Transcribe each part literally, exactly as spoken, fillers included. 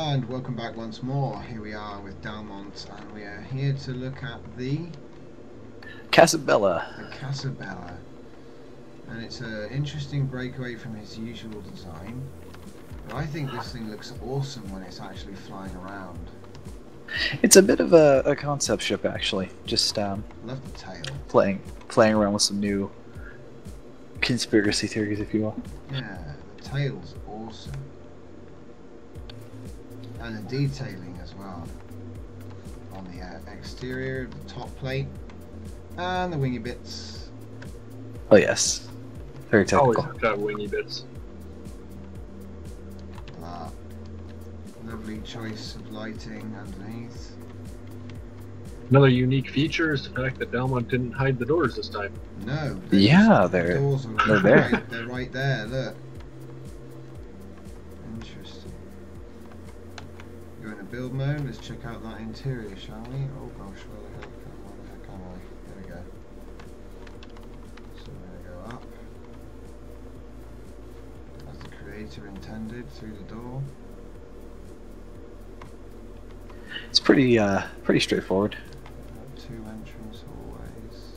And welcome back once more. Here we are with Dalmont, and we are here to look at the Casabella. The Casabella, and it's an interesting breakaway from his usual design. But I think this thing looks awesome when it's actually flying around. It's a bit of a, a concept ship, actually. Just um, love the tail. Playing, playing around with some new conspiracy theories, if you will. Yeah, the tail's awesome. And the detailing as well on the uh, exterior of the top plate and the wingy bits. Oh yes, very technical. Always have to have wingy bits. Ah, lovely choice of lighting underneath. Another unique feature is the fact that Dalmont didn't hide the doors this time. No. Yeah, they're the doors are they're there. Right, they're right there. Look. Interesting. Go into build mode, let's check out that interior, shall we? Oh gosh, where the heck, where the heck am I? There we go. So we're going to go up, as the creator intended, through the door. It's pretty, uh, pretty straightforward. Two entrance hallways.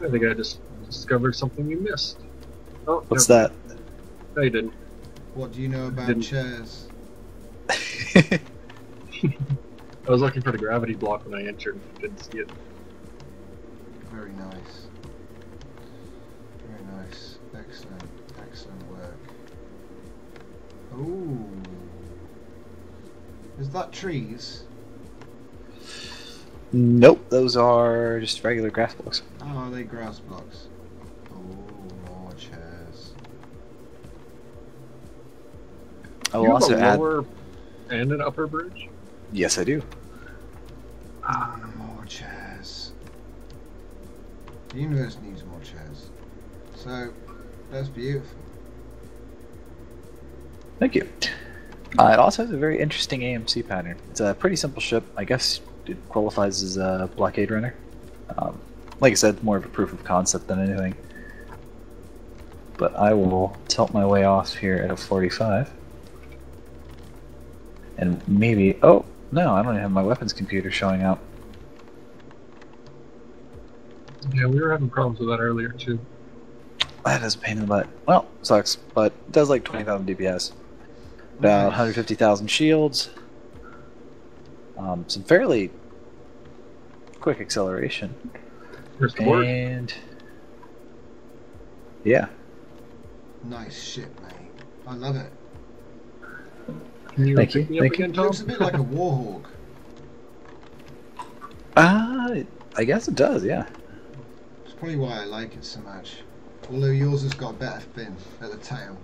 I think I just discovered something you missed. Oh, what's that? No, you didn't. What do you know about Didn't. chairs? I was looking for the gravity block when I entered and didn't see it. Very nice. Very nice. Excellent. Excellent work. Ooh. Is that trees? Nope, those are just regular grass blocks. Oh, are they grass blocks? Oh, more chairs. I will also add lower and an upper bridge? Yes, I do. Ah, more chairs. The universe needs more chairs. So, that's beautiful. Thank you. Uh, it also has a very interesting A M C pattern. It's a pretty simple ship. I guess it qualifies as a blockade runner. Um, like I said, more of a proof of concept than anything. But I will tilt my way off here at a forty-five. And maybe... oh, no, I don't have my weapons computer showing up. Yeah, we were having problems with that earlier, too. That is a pain in the butt. Well, sucks, but it does like twenty thousand D P S. About nice. one hundred fifty thousand shields. Um, some fairly quick acceleration. And... yeah. Nice shit, mate. I love it. Can you Thank you. Me Thank up you. Again, Tom? It looks a bit like a Warhawk. Ah, uh, I guess it does, yeah. It's probably why I like it so much. Although yours has got a better fin at the tail,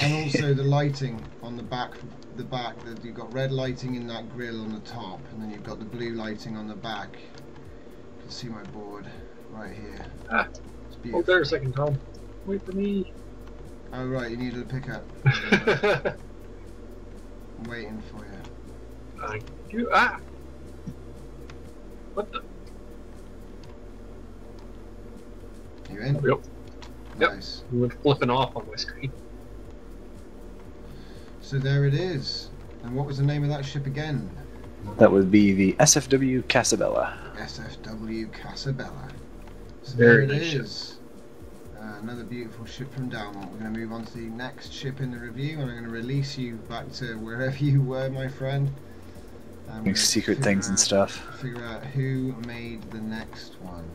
and also the lighting on the back. The back that you've got red lighting in that grill on the top, and then you've got the blue lighting on the back. You can see my board right here. Ah, it's beautiful. Hold there a second, Tom. Wait for me. Oh right, you needed a pickup. I'm waiting for you. Thank you. Ah, what the? You in? Yep. Nice. Yep. We were flipping off on my screen. So there it is. And what was the name of that ship again? That would be the S F W Casabella. S F W Casabella. So there, there it is. is. Uh, another beautiful ship from Dalmont. We're going to move on to the next ship in the review, and I'm going to release you back to wherever you were, my friend. Doing secret things out, and stuff. Figure out who made the next one.